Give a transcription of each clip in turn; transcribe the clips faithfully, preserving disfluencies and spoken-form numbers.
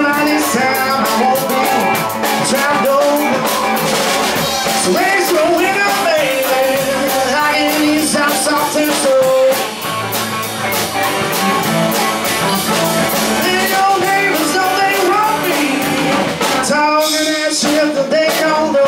by this time I won't be trapped over. So raise your window, baby. I can ease up soft and slow. And your neighbors know they want me, talking that shit that they don't know.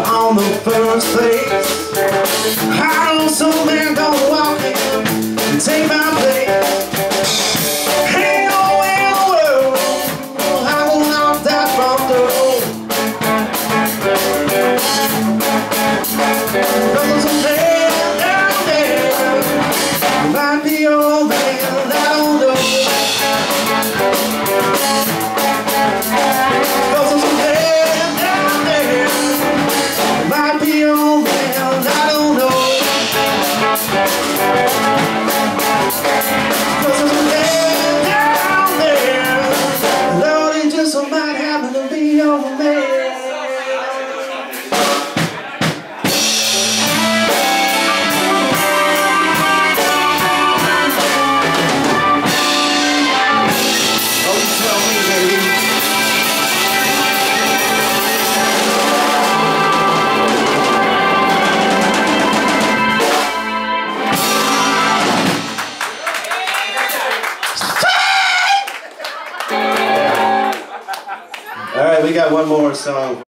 On the first place, I know some man gonna walk in and take my place. Hey, oh, in the world, I will knock that front door. There's a man out there, might be old man that don't know. There's a man. Alright, we got one more song.